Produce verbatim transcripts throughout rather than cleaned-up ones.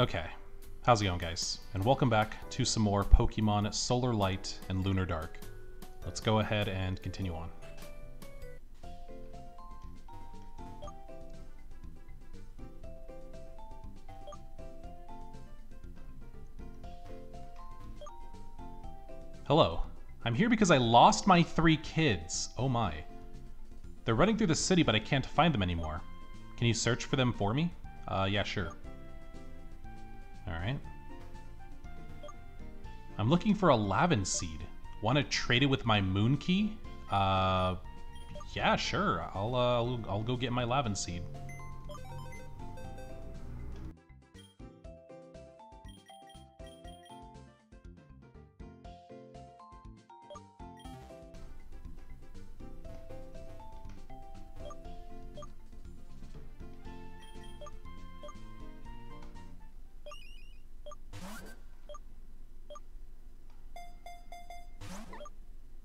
Okay, how's it going, guys? And welcome back to some more Pokemon Solar Light and Lunar Dark. Let's go ahead and continue on. Hello. I'm here because I lost my three kids. Oh my. They're running through the city, but I can't find them anymore. Can you search for them for me? Uh, yeah, sure. Alright. I'm looking for a Lavin seed. Want to trade it with my Moonkey? Uh, yeah, sure. I'll, uh, I'll, I'll go get my Lavin seed.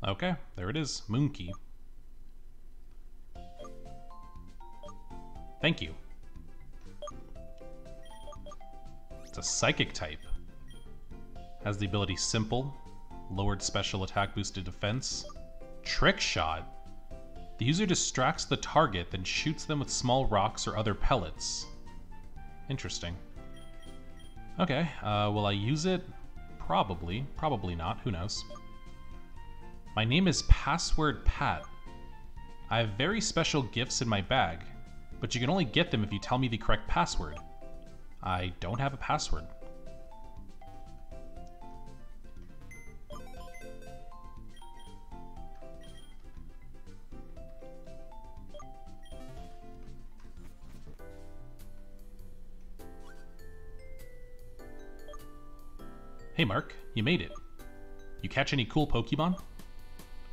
Okay, there it is, Moonkey. Thank you. It's a psychic type. Has the ability Simple, lowered special attack, boosted defense. Trick Shot. The user distracts the target, then shoots them with small rocks or other pellets. Interesting. Okay, uh, will I use it? Probably, probably not, who knows. My name is Password Pat. I have very special gifts in my bag, but you can only get them if you tell me the correct password. I don't have a password. Hey Mark, you made it. You catch any cool Pokemon?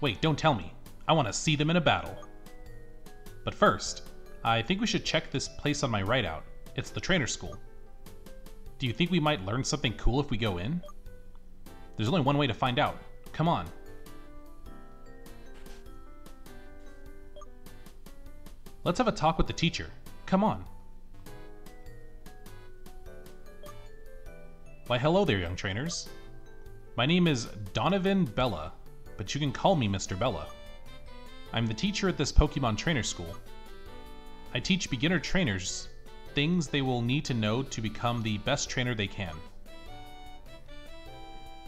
Wait, don't tell me. I want to see them in a battle. But first, I think we should check this place on my right out. It's the trainer school. Do you think we might learn something cool if we go in? There's only one way to find out. Come on. Let's have a talk with the teacher. Come on. Why, hello there, young trainers. My name is Donovan Bella. But you can call me Mister Bella. I'm the teacher at this Pokemon Trainer School. I teach beginner trainers things they will need to know to become the best trainer they can.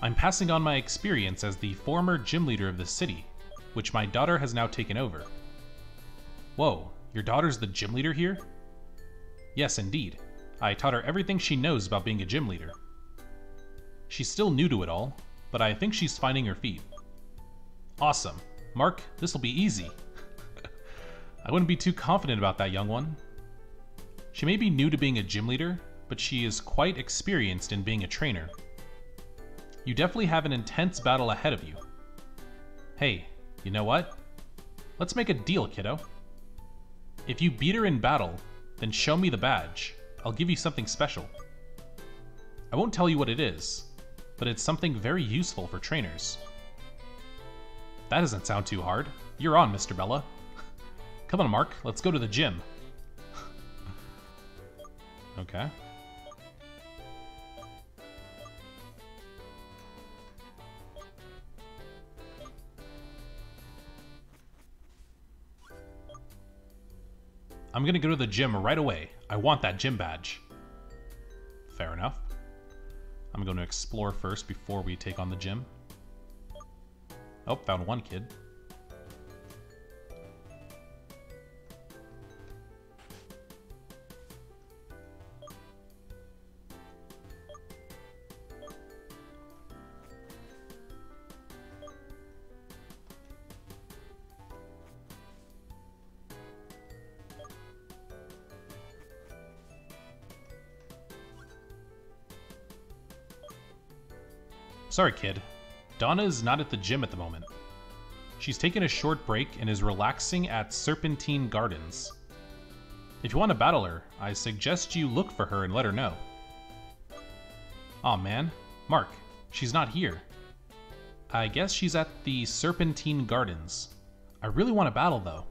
I'm passing on my experience as the former gym leader of the city, which my daughter has now taken over. Whoa, your daughter's the gym leader here? Yes, indeed. I taught her everything she knows about being a gym leader. She's still new to it all, but I think she's finding her feet. Awesome. Mark, this'll be easy. I wouldn't be too confident about that, young one. She may be new to being a gym leader, but she is quite experienced in being a trainer. You definitely have an intense battle ahead of you. Hey, you know what? Let's make a deal, kiddo. If you beat her in battle, then show me the badge. I'll give you something special. I won't tell you what it is, but it's something very useful for trainers. That doesn't sound too hard. You're on, Mister Bella. Come on, Mark. Let's go to the gym. Okay. I'm gonna go to the gym right away. I want that gym badge. Fair enough. I'm going to explore first before we take on the gym. Oh, found one kid. Sorry, kid. Donna is not at the gym at the moment. She's taken a short break and is relaxing at Serpentine Gardens. If you want to battle her, I suggest you look for her and let her know. Aw, man. Mark, she's not here. I guess she's at the Serpentine Gardens. I really want to battle, though.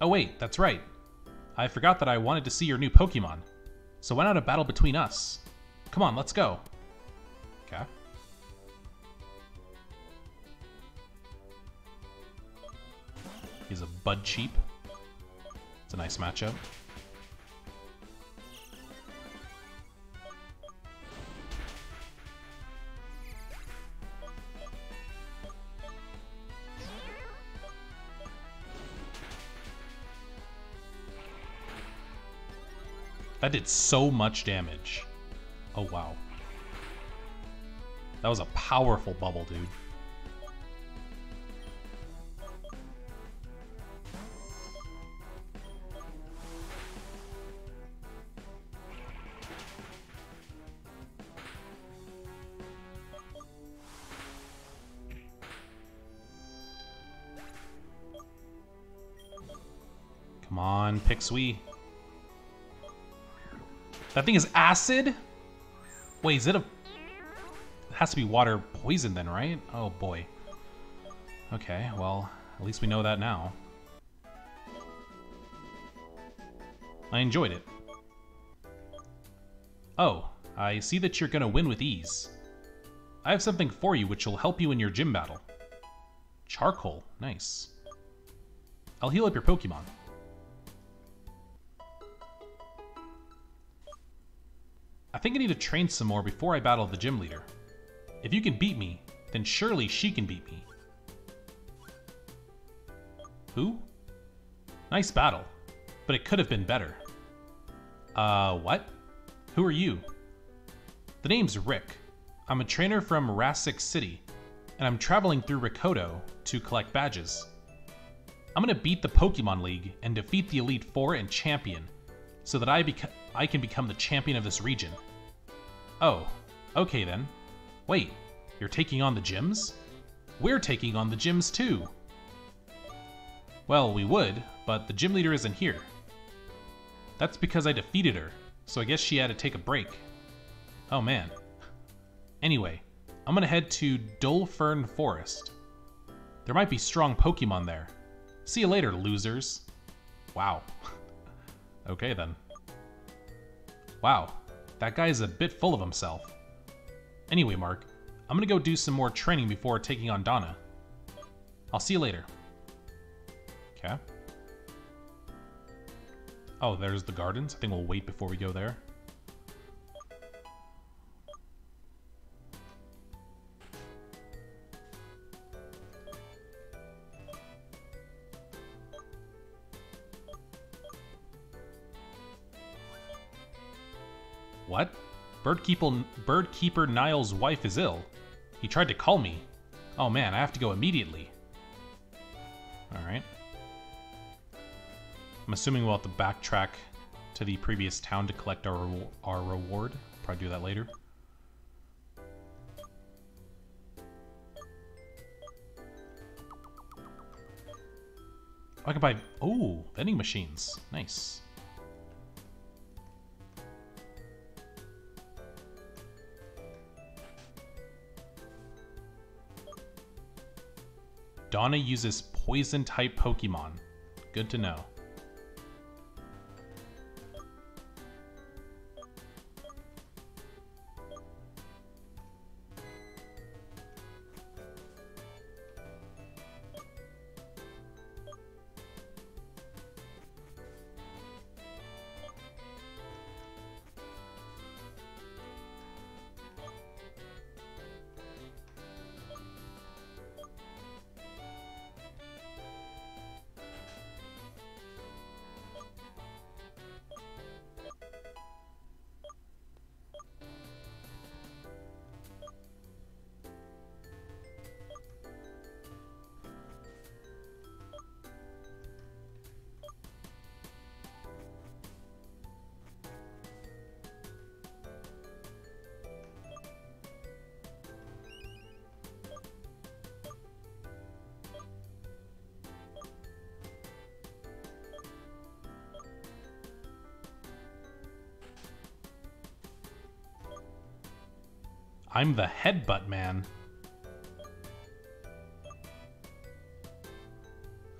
Oh wait, that's right. I forgot that I wanted to see your new Pokemon. So why not a battle between us? Come on, let's go. Okay. He's a Bud Cheap. It's a nice matchup. That did so much damage. Oh, wow. That was a powerful bubble, dude. Come on, Pixwee. That thing is acid? Wait, is it a... It has to be water poison then, right? Oh, boy. Okay, well, at least we know that now. I enjoyed it. Oh, I see that you're gonna win with ease. I have something for you which will help you in your gym battle. Charcoal, nice. I'll heal up your Pokemon. I think I need to train some more before I battle the gym leader. If you can beat me, then surely she can beat me. Who? Nice battle, but it could have been better. Uh, what? Who are you? The name's Rick. I'm a trainer from Rassic City, and I'm traveling through Ricoto to collect badges. I'm gonna beat the Pokemon League and defeat the Elite Four and Champion, so that I become... I can become the champion of this region. Oh, okay then. Wait, you're taking on the gyms? We're taking on the gyms too. Well, we would, but the gym leader isn't here. That's because I defeated her, so I guess she had to take a break. Oh man. Anyway, I'm gonna head to Dolfern Forest. There might be strong Pokemon there. See you later, losers. Wow. Okay then. Wow, that guy is a bit full of himself. Anyway, Mark, I'm gonna go do some more training before taking on Donna. I'll see you later. Okay. Oh, there's the gardens. I think we'll wait before we go there. What? Birdkeeper, Birdkeeper Niall's wife is ill. He tried to call me. Oh man, I have to go immediately. Alright. I'm assuming we'll have to backtrack to the previous town to collect our, our reward. Probably do that later. I can buy... Oh, vending machines. Nice. Donna uses poison-type Pokemon. Good to know. I'm the headbutt man.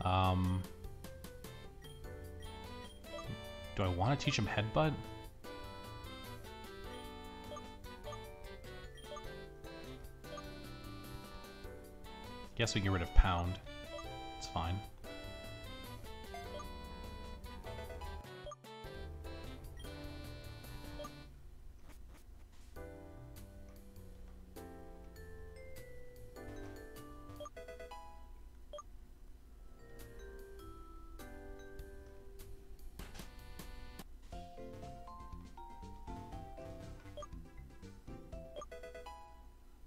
Um, do I want to teach him headbutt? Guess we get rid of Pound. It's fine.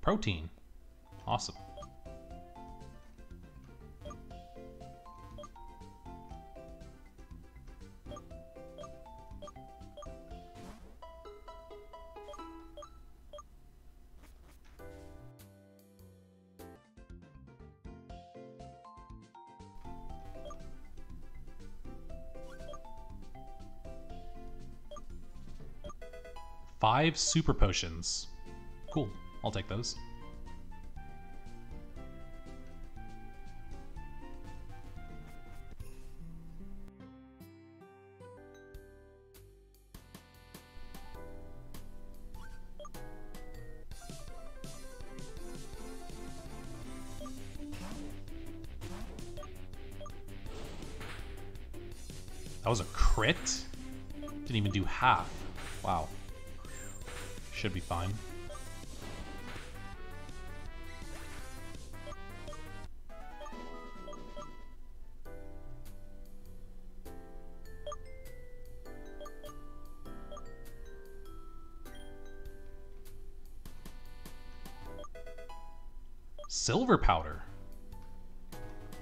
Protein. Awesome. Five super potions. Cool. I'll take those. That was a crit? Didn't even do half. Wow. Should be fine. Silver powder.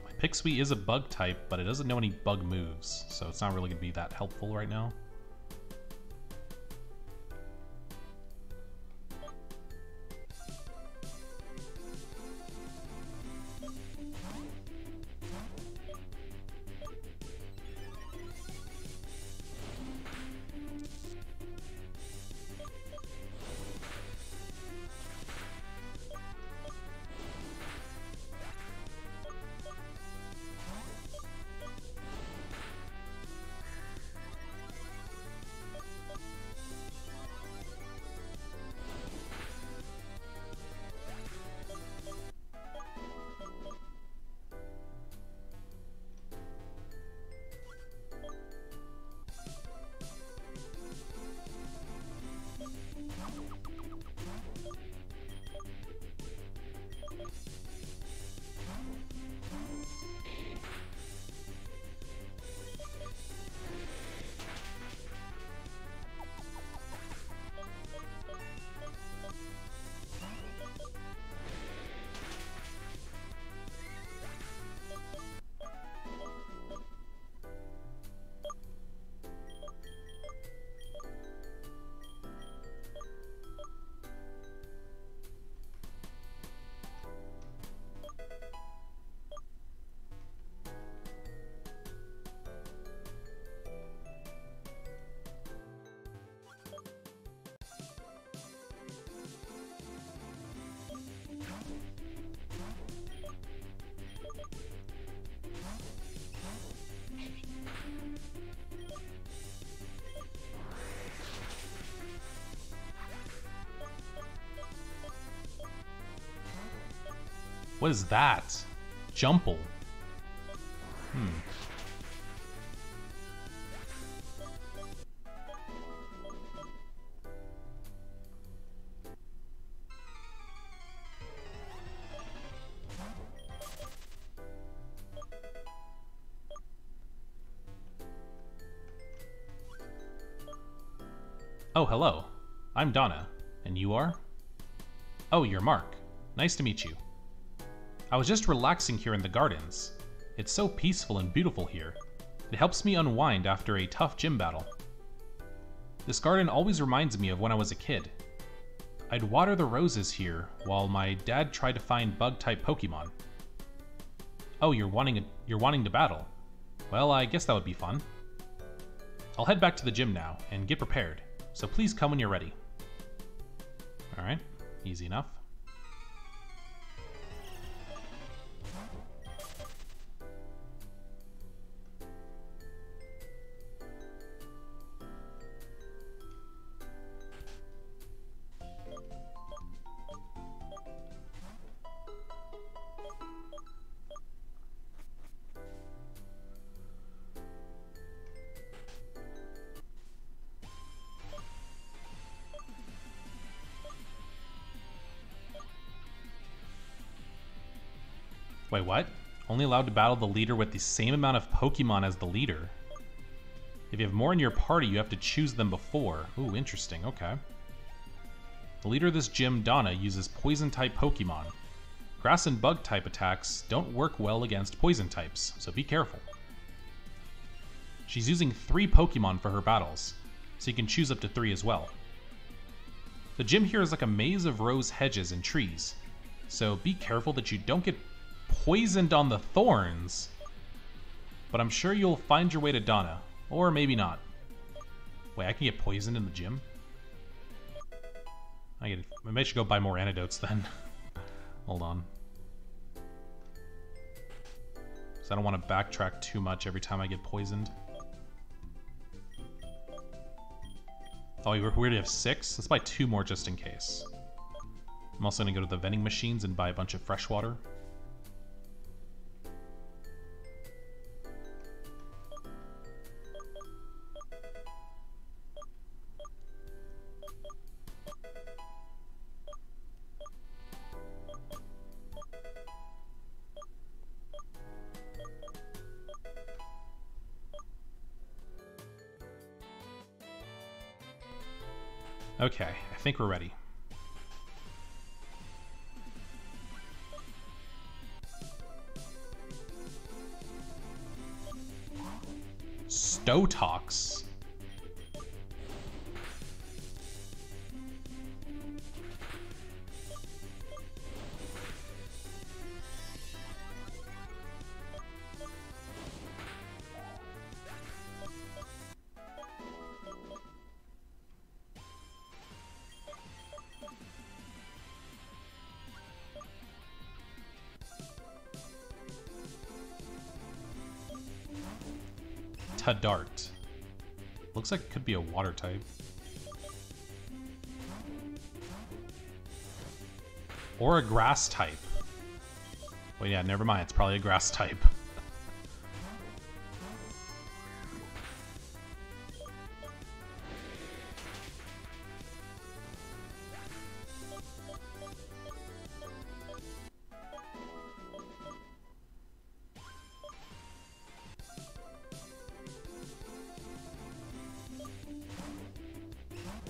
My Pixwee is a bug type, but it doesn't know any bug moves, so it's not really going to be that helpful right now. What is that? Jumple. Hmm. Oh, hello. I'm Donna. And you are? Oh, you're Mark. Nice to meet you. I was just relaxing here in the gardens. It's so peaceful and beautiful here. It helps me unwind after a tough gym battle. This garden always reminds me of when I was a kid. I'd water the roses here while my dad tried to find bug-type Pokemon. Oh, you're wanting a, you're wanting to battle. Well, I guess that would be fun. I'll head back to the gym now and get prepared, so please come when you're ready. Alright, easy enough. Wait, what? Only allowed to battle the leader with the same amount of Pokemon as the leader. If you have more in your party, you have to choose them before. Ooh, interesting, okay. The leader of this gym, Donna, uses poison-type Pokemon. Grass and bug-type attacks don't work well against poison types, so be careful. She's using three Pokemon for her battles, so you can choose up to three as well. The gym here is like a maze of rose hedges and trees, so be careful that you don't get poisoned on the thorns. But I'm sure you'll find your way to Donna. Or maybe not. Wait, I can get poisoned in the gym? I, get, I may should go buy more antidotes then. Hold on. Because I don't want to backtrack too much every time I get poisoned. Oh, we already have six? Let's buy two more just in case. I'm also going to go to the vending machines and buy a bunch of fresh water. Okay, I think we're ready. Stotox. Tadart. Looks like it could be a water type. Or a grass type. Well, yeah, never mind. It's probably a grass type.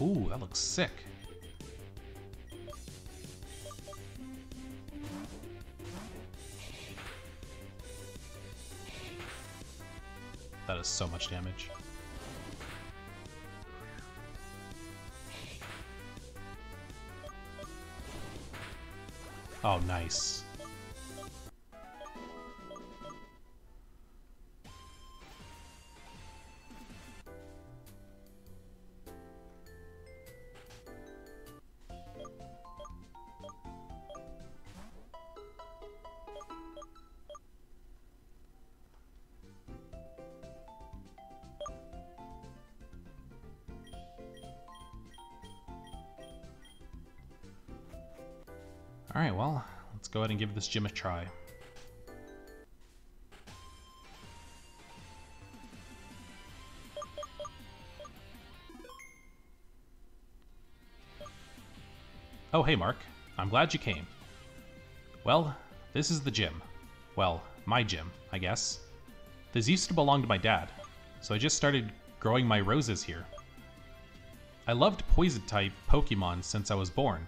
Ooh, that looks sick. That is so much damage. Oh, nice. Alright, well, let's go ahead and give this gym a try. Oh, hey Mark. I'm glad you came. Well, this is the gym. Well, my gym, I guess. This used to belong to my dad, so I just started growing my roses here. I loved poison-type Pokemon since I was born.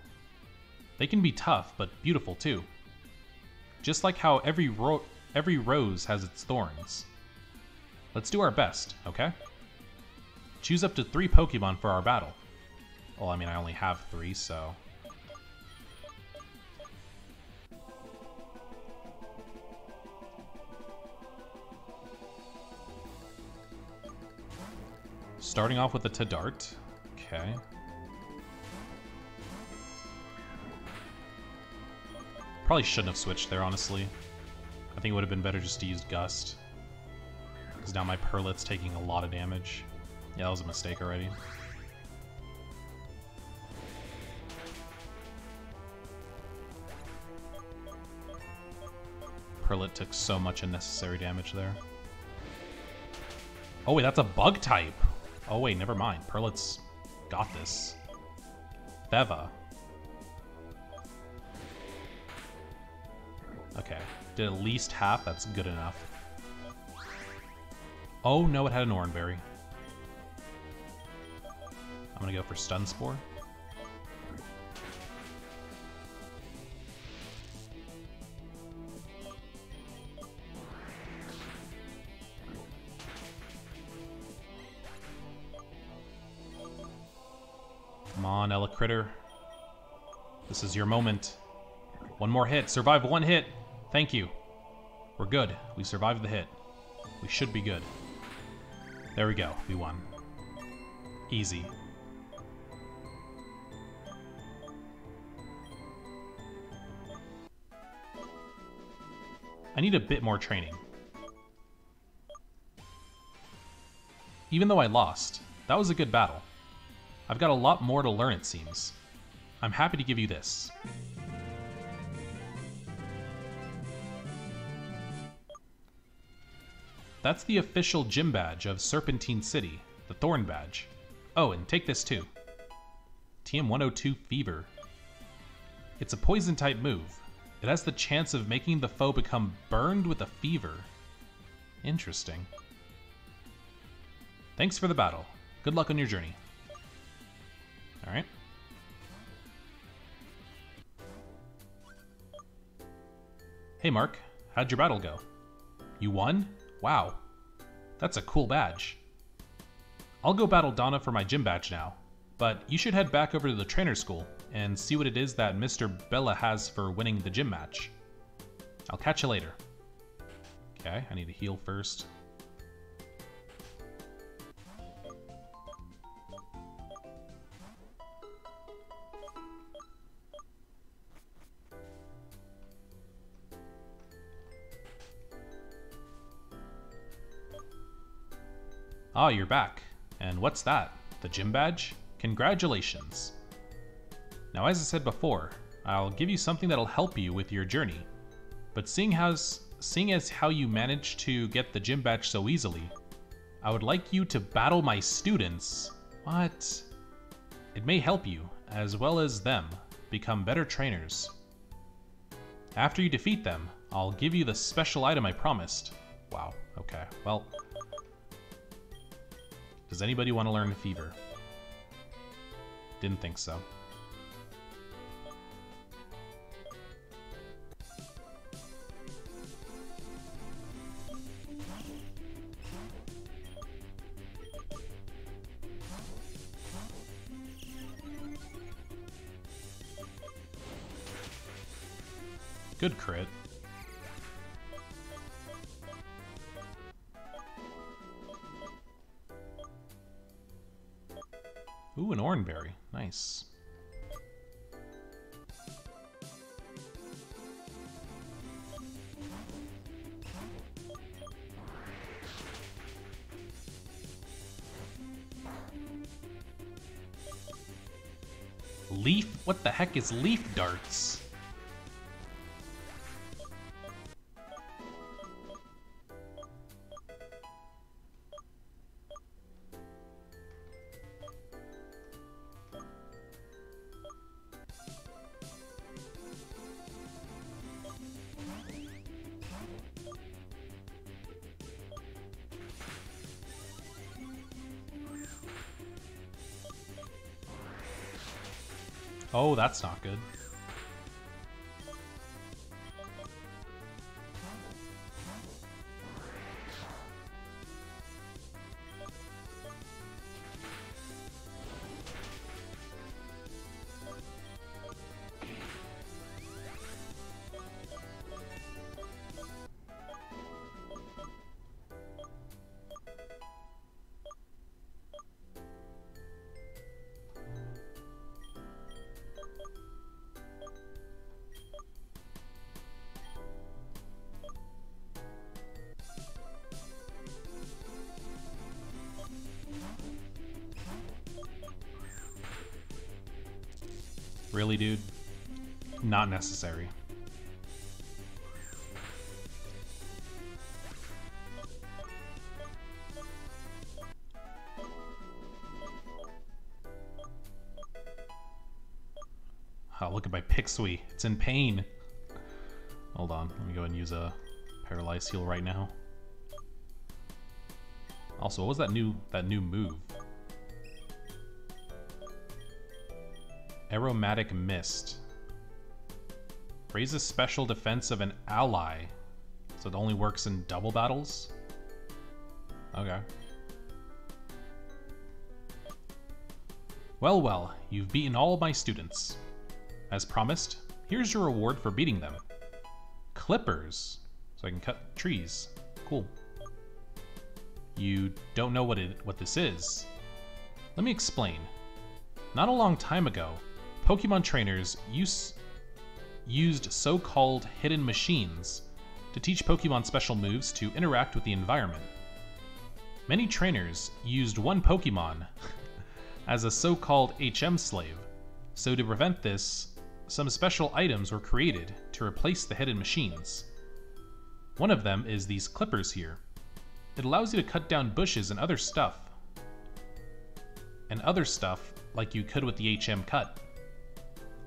They can be tough, but beautiful too. Just like how every ro every rose has its thorns. Let's do our best, okay? Choose up to three Pokemon for our battle. Well, I mean, I only have three, so... Starting off with a Tadart. Okay. Probably shouldn't have switched there, honestly. I think it would have been better just to use Gust. Because now my Perlit's taking a lot of damage. Yeah, that was a mistake already. Perlit took so much unnecessary damage there. Oh wait, that's a bug type! Oh wait, never mind. Perlit's got this. Beva. Okay, Did at least half, that's good enough. Oh no, it had an Oranberry. I'm gonna go for Stun Spore. Come on, Ella Critter. This is your moment. One more hit. Survive one hit. Thank you. We're good. We survived the hit. We should be good. There we go. We won. Easy. I need a bit more training. Even though I lost, that was a good battle. I've got a lot more to learn, it seems. I'm happy to give you this. That's the official gym badge of Serpentine City, the Thorn Badge. Oh, and take this too. T M one oh two Fever. It's a poison-type move. It has the chance of making the foe become burned with a fever. Interesting. Thanks for the battle. Good luck on your journey. Alright. Hey Mark, how'd your battle go? You won? Wow. That's a cool badge. I'll go battle Donna for my gym badge now, but you should head back over to the trainer school and see what it is that Mister Bella has for winning the gym match. I'll catch you later. Okay, I need to heal first. Ah, you're back. And what's that? The gym badge? Congratulations. Now, as I said before, I'll give you something that'll help you with your journey. But seeing how's, seeing as how you managed to get the gym badge so easily, I would like you to battle my students. What? It may help you, as well as them, become better trainers. After you defeat them, I'll give you the special item I promised. Wow, okay, well... Does anybody want to learn Fever? Didn't think so. Good crit. Ooh, an Oranberry. Nice. Leaf? What the heck is leaf darts? Oh, that's not good. Really, dude? Not necessary. Oh, look at my Pixwee. It's in pain. Hold on, let me go ahead and use a Paralyze Heal right now. Also, what was that new that new move? Aromatic Mist. Raises special defense of an ally. So it only works in double battles? Okay. Well, well, you've beaten all my students. As promised, here's your reward for beating them. Clippers. So I can cut trees. Cool. You don't know what it what this is. Let me explain. Not a long time ago, Pokemon trainers use, used so-called hidden machines to teach Pokemon special moves to interact with the environment. Many trainers used one Pokemon as a so-called H M slave, so to prevent this, some special items were created to replace the hidden machines. One of them is these clippers here. It allows you to cut down bushes and other stuff. And other stuff like you could with the H M cut.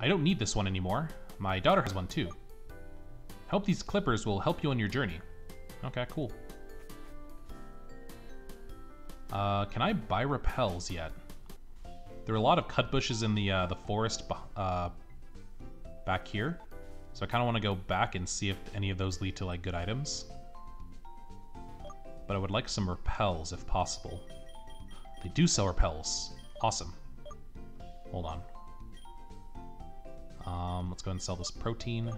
I don't need this one anymore. My daughter has one too. Hope these clippers will help you on your journey. Okay, cool. Uh, can I buy repels yet? There are a lot of cut bushes in the uh, the forest uh, back here. So I kind of want to go back and see if any of those lead to like good items. But I would like some repels if possible. They do sell repels. Awesome. Hold on. Um, let's go ahead and sell this protein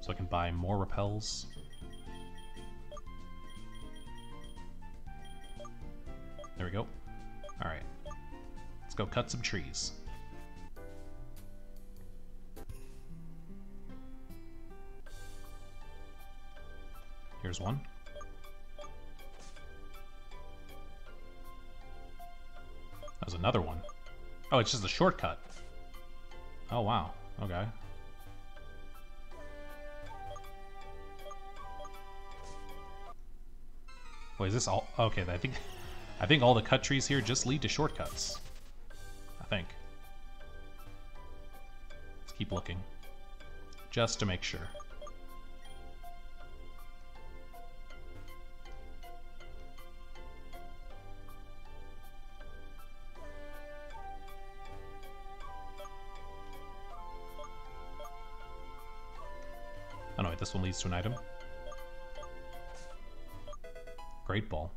so I can buy more repels. There we go. Alright. Let's go cut some trees. Here's one. That was another one. Oh, it's just a shortcut. Oh, wow. Okay. Wait, is this all? Okay, I think I think all the cut trees here just lead to shortcuts. I think. Let's keep looking. Just to make sure. Oh no, wait, this one leads to an item. Great Ball.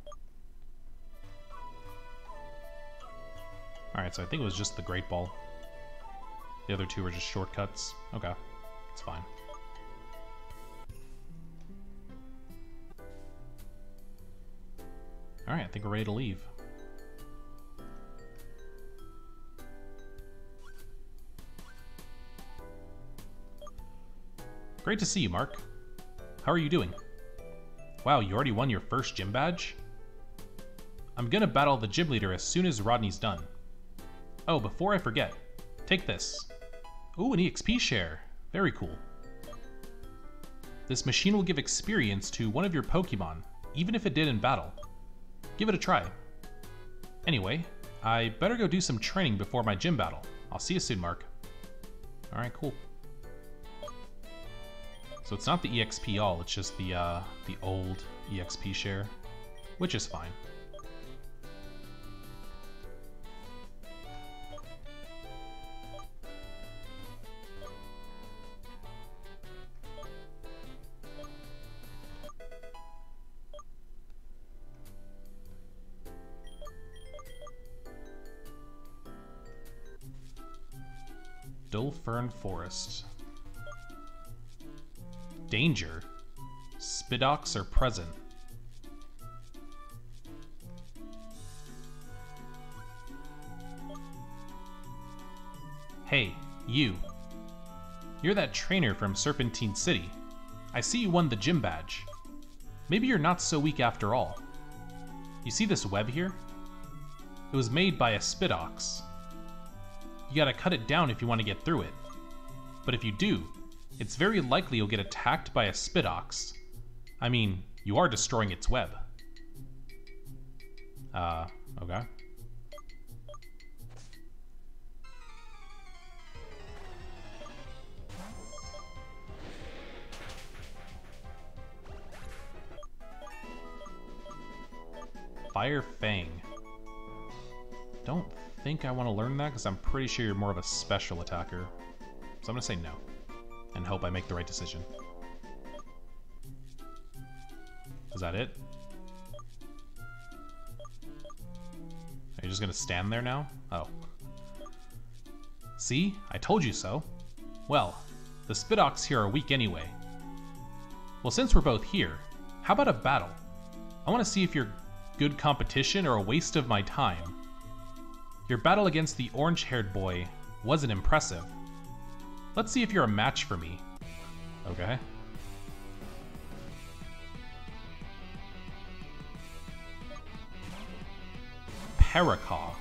Alright, so I think it was just the Great Ball. The other two were just shortcuts. Okay, it's fine. Alright, I think we're ready to leave. Great to see you, Mark. How are you doing? Wow, you already won your first gym badge? I'm gonna battle the gym leader as soon as Rodney's done. Oh, before I forget, take this. Ooh, an E X P share. Very cool. This machine will give experience to one of your Pokemon, even if it did in battle. Give it a try. Anyway, I better go do some training before my gym battle. I'll see you soon, Mark. Alright, cool. So it's not the E X P all, it's just the uh, the old E X P share, which is fine. Dolfern Forest. Danger. Spidox are present. Hey, you. You're that trainer from Serpentine City. I see you won the gym badge. Maybe you're not so weak after all. You see this web here? It was made by a Spidox. You gotta cut it down if you want to get through it. But if you do, it's very likely you'll get attacked by a Spidox. I mean, you are destroying its web. Uh, okay. Fire Fang. Don't think I want to learn that because I'm pretty sure you're more of a special attacker. So I'm going to say no and hope I make the right decision. Is that it? Are you just going to stand there now? Oh. See? I told you so. Well, the Spidox here are weak anyway. Well, since we're both here, how about a battle? I want to see if you're good competition or a waste of my time. Your battle against the orange-haired boy wasn't impressive. Let's see if you're a match for me. Okay. Paracaw.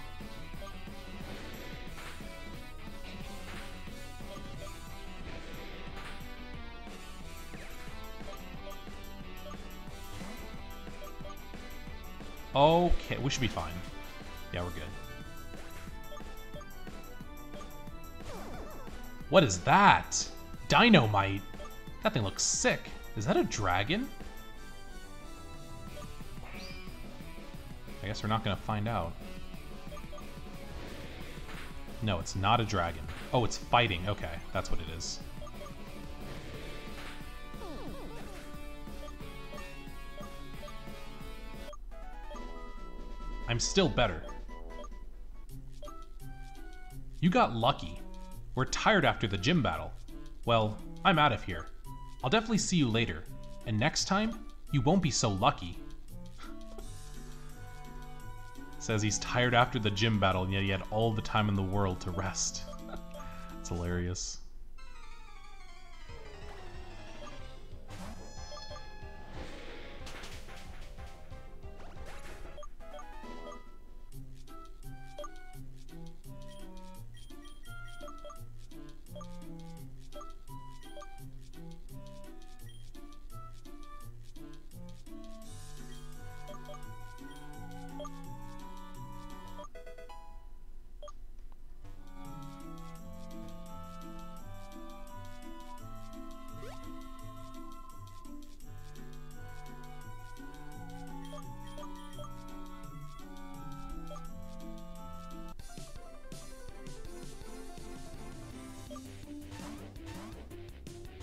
Okay, we should be fine. Yeah, we're good. What is that? Dynamite! That thing looks sick. Is that a dragon? I guess we're not gonna find out. No, it's not a dragon. Oh, it's fighting. Okay, that's what it is. I'm still better. You got lucky. We're tired after the gym battle. Well, I'm out of here. I'll definitely see you later. And next time, you won't be so lucky. Says he's tired after the gym battle, and yet he had all the time in the world to rest. It's hilarious.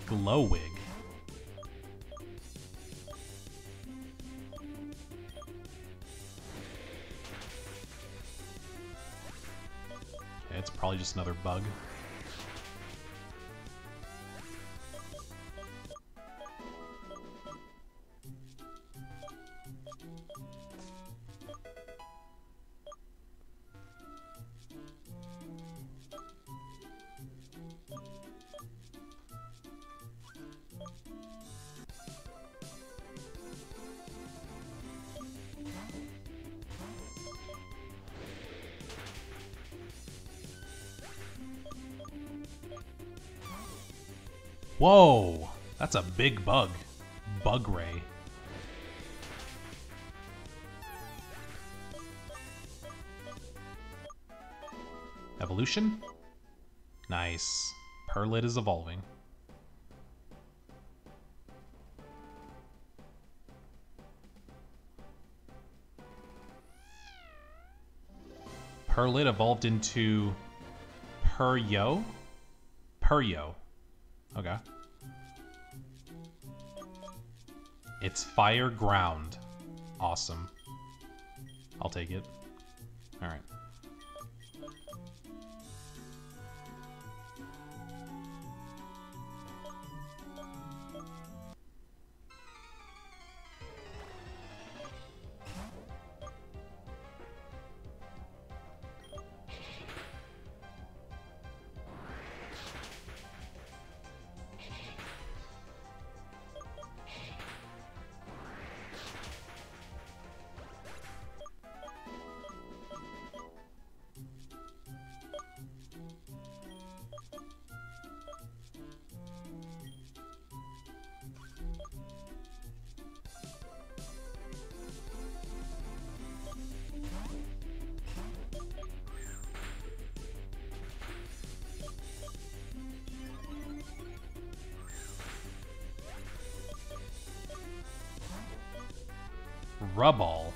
Glowwig. Okay, it's probably just another bug. Whoa, that's a big bug. Bug ray. Evolution? Nice. Perlit is evolving. Perlit evolved into Puryo? Puryo. Okay. It's fire ground. Awesome. I'll take it. Alright. Rubble.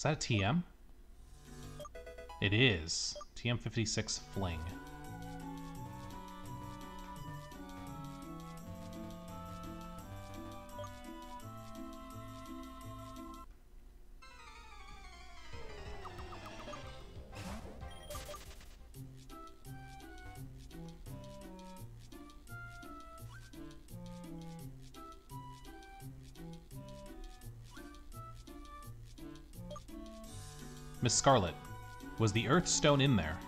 Is that a T M? It is. T M fifty-six Fling. Miss Scarlet, was the Earth Stone in there?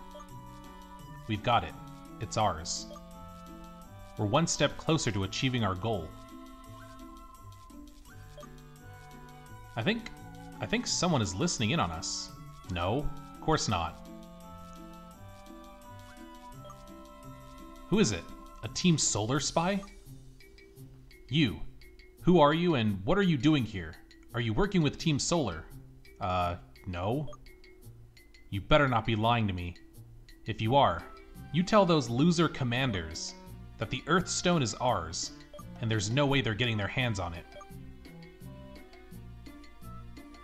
We've got it. It's ours. We're one step closer to achieving our goal. I think... I think someone is listening in on us. No, of course not. Who is it? A Team Solar spy? You. Who are you and what are you doing here? Are you working with Team Solar? Uh, no. You better not be lying to me. If you are, you tell those loser commanders that the Earth Stone is ours, and there's no way they're getting their hands on it.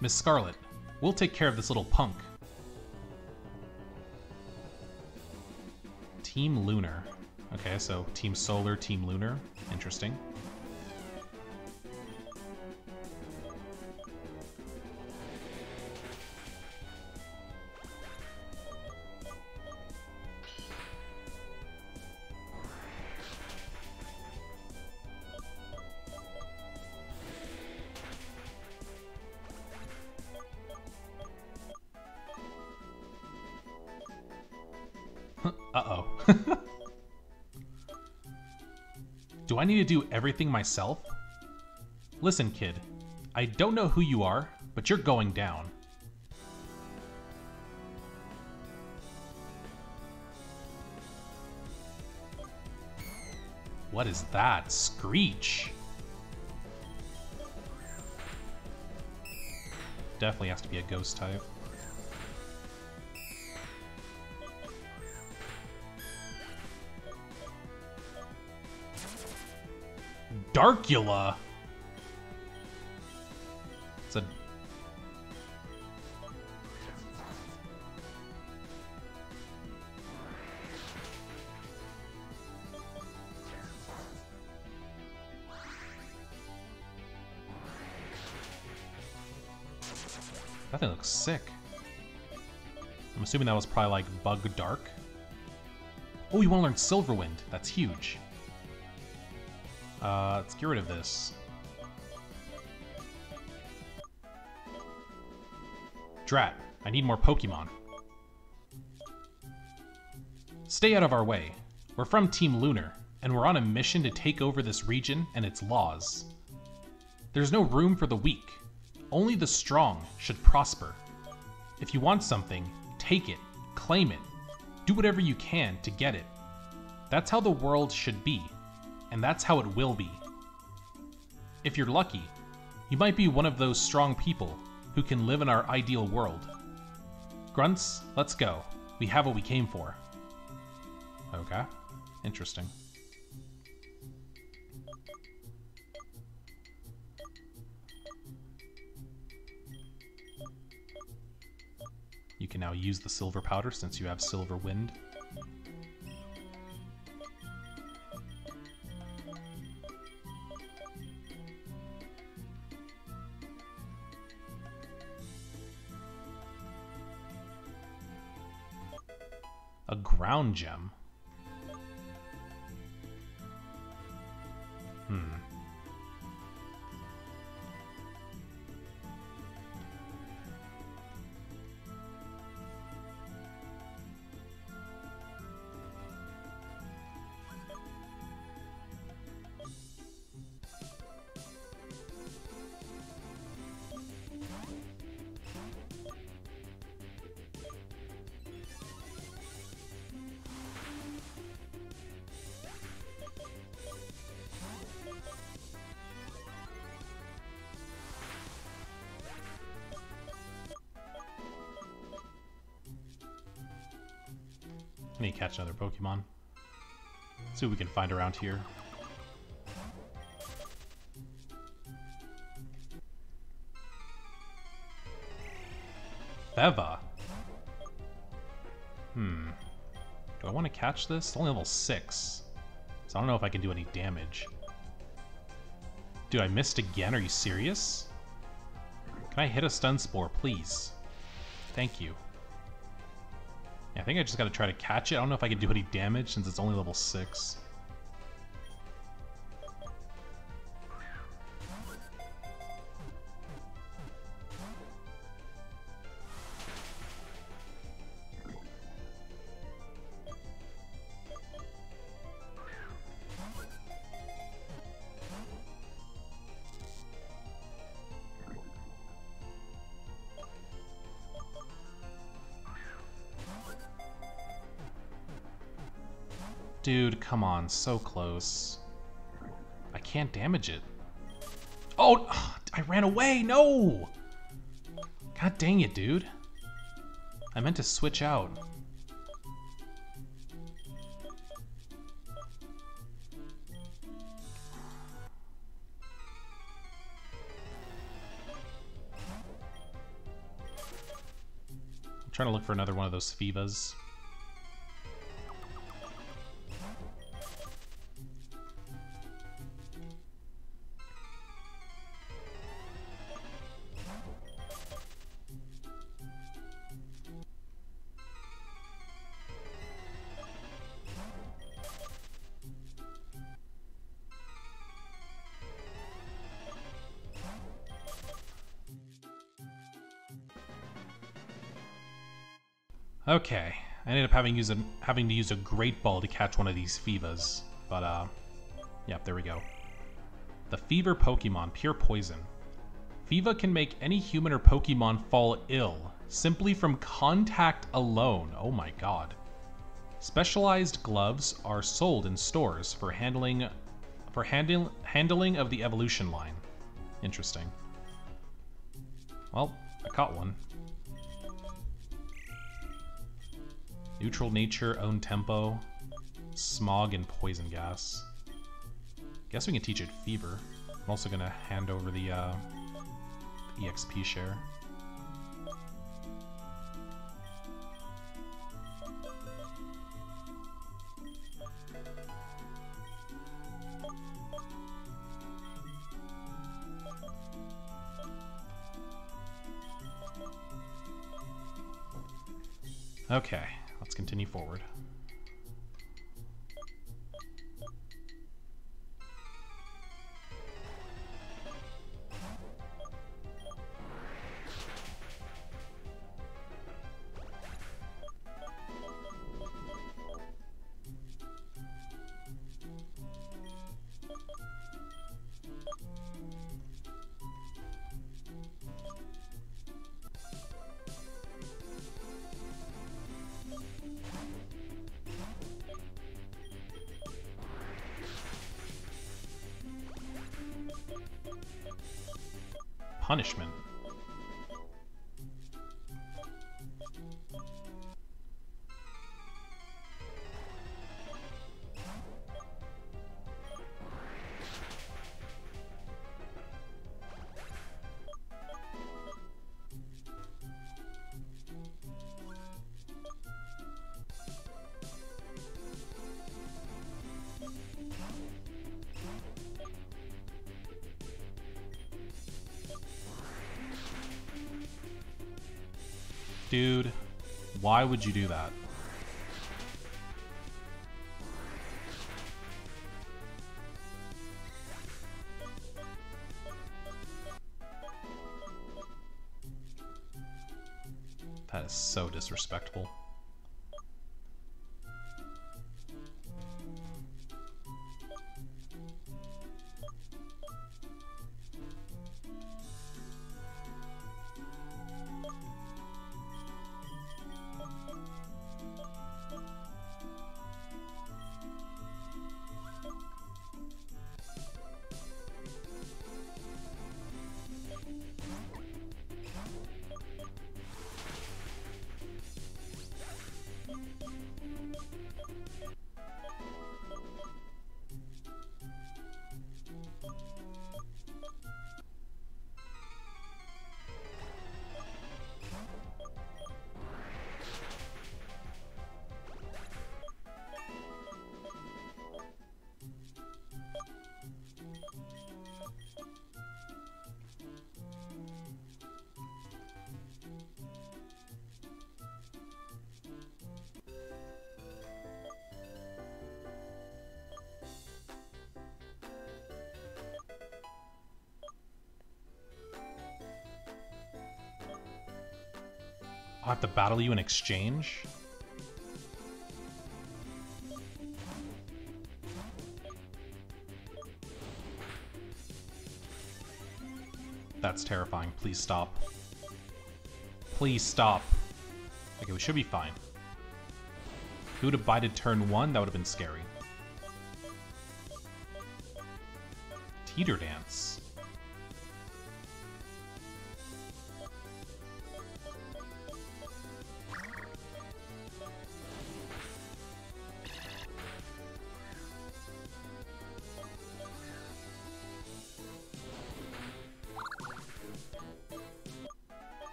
Miss Scarlet, we'll take care of this little punk. Team Lunar. Okay, so Team Solar, Team Lunar. Interesting. I need to do everything myself? Listen, kid. I don't know who you are, but you're going down. What is that? Screech! Definitely has to be a ghost type. Darkula? It's a... That thing looks sick. I'm assuming that was probably like Bug Dark. Oh, you want to learn Silverwind. That's huge. Uh, let's get rid of this. Drat, I need more Pokemon. Stay out of our way. We're from Team Lunar, and we're on a mission to take over this region and its laws. There's no room for the weak. Only the strong should prosper. If you want something, take it, claim it. Do whatever you can to get it. That's how the world should be. And that's how it will be. If you're lucky, you might be one of those strong people who can live in our ideal world. Grunts, let's go. We have what we came for. Okay. Interesting. You can now use the silver powder since you have silver wind. A ground gem. Hmm. I need to catch another Pokemon. See what we can find around here. Beva. Hmm. Do I want to catch this? It's only level six. So I don't know if I can do any damage. Dude, I missed again? Are you serious? Can I hit a stun spore, please? Thank you. Yeah, I think I just gotta try to catch it. I don't know if I can do any damage since it's only level six. Dude, come on, so close. I can't damage it. Oh, I ran away, no! God dang it, dude. I meant to switch out. I'm trying to look for another one of those Feebas. Okay, I ended up having, use a, having to use a Great Ball to catch one of these Feebas, but uh, yep, there we go. The Fever Pokemon, Pure Poison. Fever can make any human or Pokemon fall ill, simply from contact alone, oh my god. Specialized gloves are sold in stores for handling, for handle, handling of the evolution line. Interesting. Well, I caught one. Neutral nature, own tempo, smog, and poison gas. Guess we can teach it fever. I'm also gonna hand over the, uh, the E X P share. Okay. Let's continue forward. Punishment. Dude, why would you do that? That is so disrespectful. I'll have to battle you in exchange? That's terrifying. Please stop. Please stop. Okay, we should be fine. If we would have bided turn one, that would have been scary. Teeter Dance.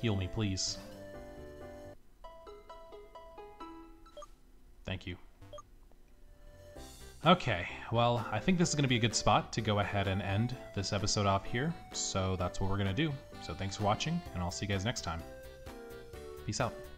Heal me, please. Thank you. Okay, well, I think this is going to be a good spot to go ahead and end this episode off here. So that's what we're going to do. So thanks for watching, and I'll see you guys next time. Peace out.